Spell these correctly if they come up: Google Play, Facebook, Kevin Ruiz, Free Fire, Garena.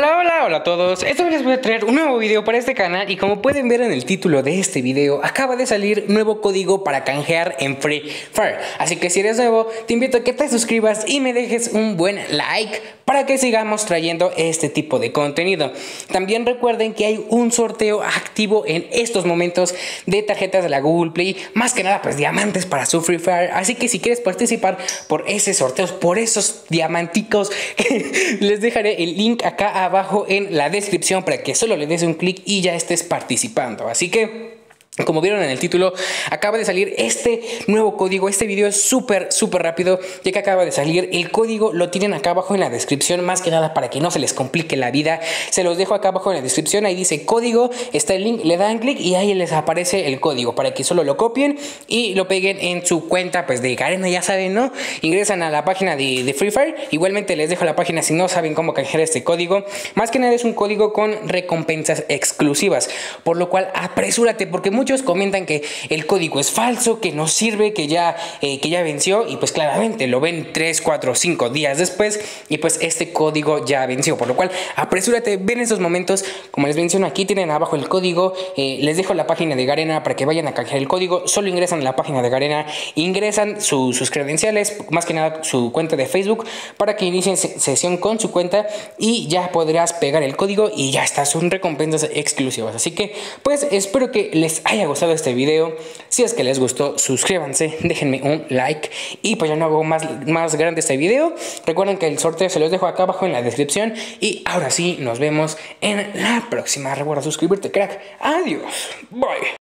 Hola a todos, esta vez les voy a traer un nuevo video para este canal y como pueden ver en el título de este video acaba de salir nuevo código para canjear en Free Fire, así que si eres nuevo te invito a que te suscribas y me dejes un buen like para que sigamos trayendo este tipo de contenido. También recuerden que hay un sorteo activo en estos momentos de tarjetas de la Google Play, más que nada pues diamantes para su Free Fire, así que si quieres participar por ese sorteo, por esos diamanticos, les dejaré el link acá abajo en la descripción para que solo le des un clic y ya estés participando. Así que, como vieron en el título, acaba de salir este nuevo código. Este video es súper rápido, ya que acaba de salir. El código lo tienen acá abajo en la descripción, más que nada para que no se les complique la vida. Se los dejo acá abajo en la descripción, ahí dice código, está el link, le dan clic y ahí les aparece el código para que solo lo copien y lo peguen en su cuenta pues de Garena, ya saben, ¿no? Ingresan a la página de Free Fire. Igualmente les dejo la página si no saben cómo canjear este código. Más que nada es un código con recompensas exclusivas, por lo cual apresúrate porque muchos comentan que el código es falso, que no sirve, que ya venció, y pues claramente lo ven 3, 4, 5 días después y pues este código ya venció, por lo cual apresúrate, ven esos momentos. Como les menciono, aquí tienen abajo el código, les dejo la página de Garena para que vayan a canjear el código. Solo ingresan a la página de Garena, ingresan sus credenciales, más que nada su cuenta de Facebook, para que inicien sesión con su cuenta y ya podrás pegar el código y ya está, son recompensas exclusivas. Así que pues espero que les haya gustado este video. Si es que les gustó, suscríbanse, déjenme un like y pues ya no hago más grande este video. Recuerden que el sorteo se los dejo acá abajo en la descripción y ahora sí nos vemos en la próxima. Recuerda suscribirte, crack. Adiós, bye.